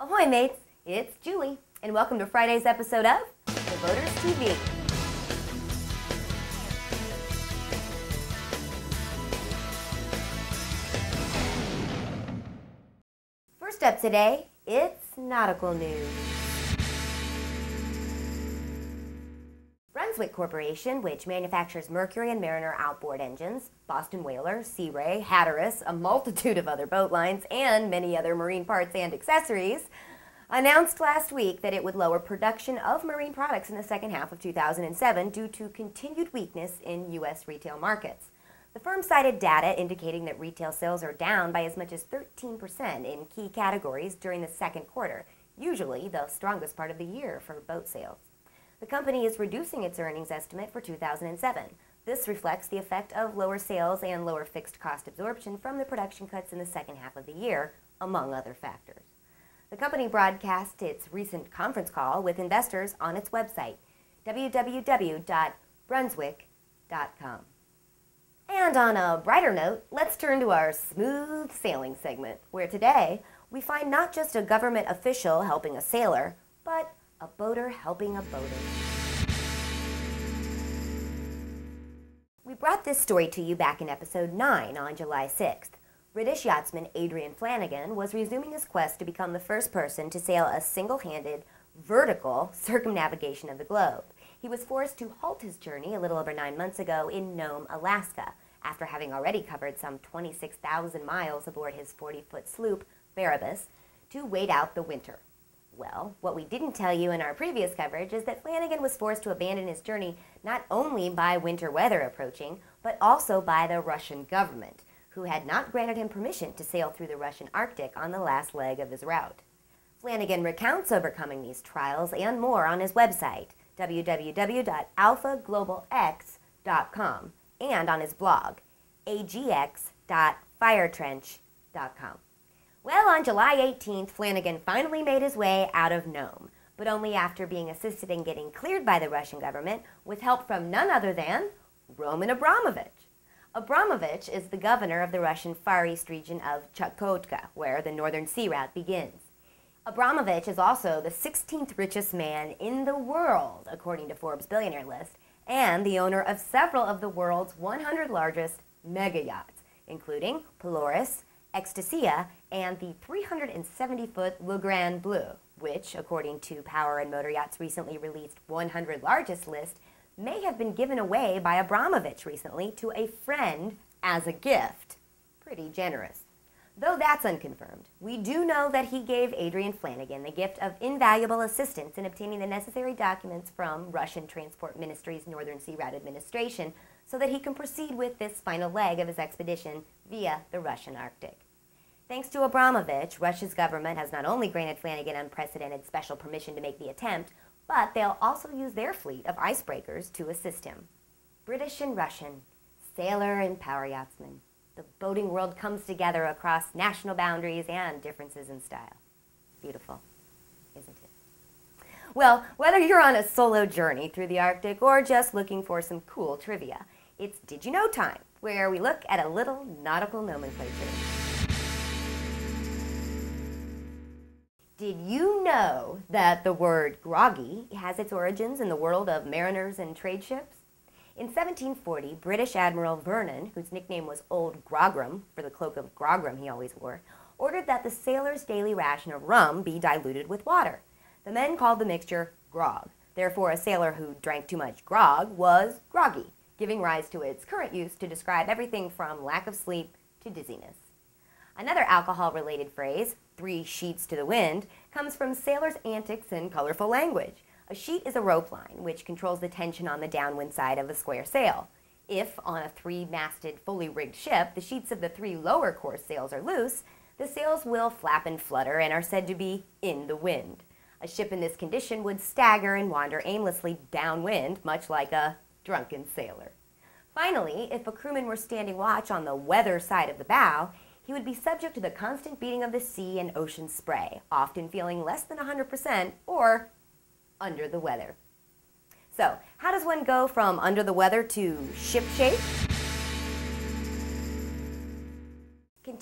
Ahoy mates, it's Julie, and welcome to Friday's episode of The Boaters TV. First up today, it's nautical news. Brunswick Corporation, which manufactures Mercury and Mariner outboard engines, Boston Whaler, Sea Ray, Hatteras, a multitude of other boat lines, and many other marine parts and accessories, announced last week that it would lower production of marine products in the second half of 2007 due to continued weakness in U.S. retail markets. The firm cited data indicating that retail sales are down by as much as 13% in key categories during the second quarter, usually the strongest part of the year for boat sales. The company is reducing its earnings estimate for 2007. This reflects the effect of lower sales and lower fixed cost absorption from the production cuts in the second half of the year, among other factors. The company broadcast its recent conference call with investors on its website, www.brunswick.com. And on a brighter note, let's turn to our smooth sailing segment, where today we find not just a government official helping a sailor, but a boater helping a boater. We brought this story to you back in episode 9 on July 6th. British yachtsman Adrian Flanagan was resuming his quest to become the first person to sail a single-handed, vertical circumnavigation of the globe. He was forced to halt his journey a little over 9 months ago in Nome, Alaska, after having already covered some 26,000 miles aboard his 40-foot sloop, Barabbas, to wait out the winter. Well, what we didn't tell you in our previous coverage is that Flanagan was forced to abandon his journey not only by winter weather approaching, but also by the Russian government, who had not granted him permission to sail through the Russian Arctic on the last leg of his route. Flanagan recounts overcoming these trials and more on his website, www.alphaglobalx.com, and on his blog, agx.firetrench.com. Well, on July 18th, Flanagan finally made his way out of Nome, but only after being assisted in getting cleared by the Russian government with help from none other than Roman Abramovich. Abramovich is the governor of the Russian Far East region of Chukotka, where the northern sea route begins. Abramovich is also the 16th richest man in the world, according to Forbes' billionaire list, and the owner of several of the world's 100 largest mega yachts, including Polaris, Ecstasea, and the 370-foot Le Grand Bleu, which, according to Power and Motor Yacht's recently released 100 Largest list, may have been given away by Abramovich recently to a friend as a gift. Pretty generous. Though that's unconfirmed, we do know that he gave Adrian Flanagan the gift of invaluable assistance in obtaining the necessary documents from Russian Transport Ministry's Northern Sea Route Administration so that he can proceed with this final leg of his expedition via the Russian Arctic. Thanks to Abramovich, Russia's government has not only granted Flanagan unprecedented special permission to make the attempt, but they'll also use their fleet of icebreakers to assist him. British and Russian, sailor and power yachtsman, the boating world comes together across national boundaries and differences in style. Beautiful, isn't it? Well, whether you're on a solo journey through the Arctic or just looking for some cool trivia, it's Did You Know time, where we look at a little nautical nomenclature. Did you know that the word groggy has its origins in the world of mariners and trade ships? In 1740, British Admiral Vernon, whose nickname was Old Grogram, for the cloak of grogram he always wore, ordered that the sailors' daily ration of rum be diluted with water. The men called the mixture grog. Therefore, a sailor who drank too much grog was groggy, giving rise to its current use to describe everything from lack of sleep to dizziness. Another alcohol-related phrase, 3 sheets to the wind, comes from sailors' antics and colorful language. A sheet is a rope line, which controls the tension on the downwind side of a square sail. If, on a 3-masted, fully rigged ship, the sheets of the 3 lower course sails are loose, the sails will flap and flutter and are said to be in the wind. A ship in this condition would stagger and wander aimlessly downwind, much like a drunken sailor. Finally, if a crewman were standing watch on the weather side of the bow, he would be subject to the constant beating of the sea and ocean spray, often feeling less than 100% or under the weather. So, how does one go from under the weather to shipshape?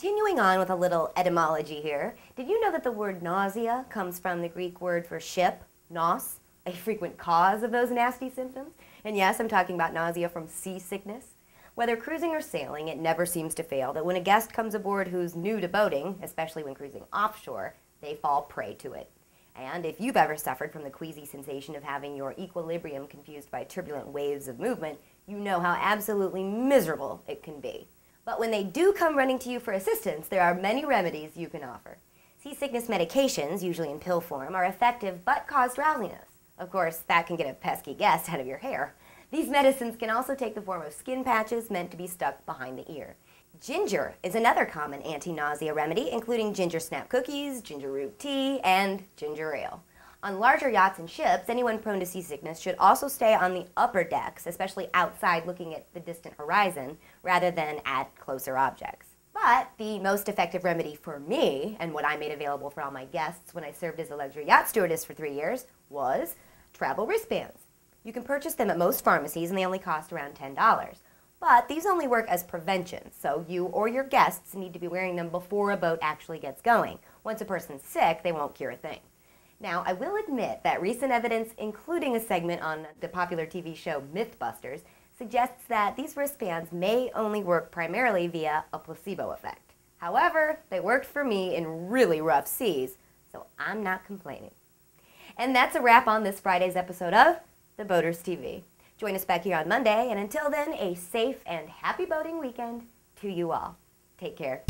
Continuing on with a little etymology here, did you know that the word nausea comes from the Greek word for ship, nous, a frequent cause of those nasty symptoms? And yes, I'm talking about nausea from seasickness. Whether cruising or sailing, it never seems to fail that when a guest comes aboard who's new to boating, especially when cruising offshore, they fall prey to it. And if you've ever suffered from the queasy sensation of having your equilibrium confused by turbulent waves of movement, you know how absolutely miserable it can be. But when they do come running to you for assistance, there are many remedies you can offer. Seasickness medications, usually in pill form, are effective but cause drowsiness. Of course, that can get a pesky guest out of your hair. These medicines can also take the form of skin patches meant to be stuck behind the ear. Ginger is another common anti-nausea remedy, including ginger snap cookies, ginger root tea, and ginger ale. On larger yachts and ships, anyone prone to seasickness should also stay on the upper decks, especially outside looking at the distant horizon, rather than at closer objects. But the most effective remedy for me, and what I made available for all my guests when I served as a luxury yacht stewardess for 3 years, was travel wristbands. You can purchase them at most pharmacies, and they only cost around $10. But these only work as prevention, so you or your guests need to be wearing them before a boat actually gets going. Once a person's sick, they won't cure a thing. Now, I will admit that recent evidence, including a segment on the popular TV show Mythbusters, suggests that these wristbands may only work primarily via a placebo effect. However, they worked for me in really rough seas, so I'm not complaining. And that's a wrap on this Friday's episode of The Boaters TV. Join us back here on Monday, and until then, a safe and happy boating weekend to you all. Take care.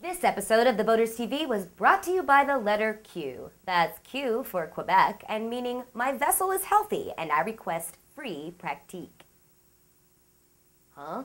This episode of The Boaters TV was brought to you by the letter Q. That's Q for Quebec, and meaning my vessel is healthy and I request free pratique. Huh?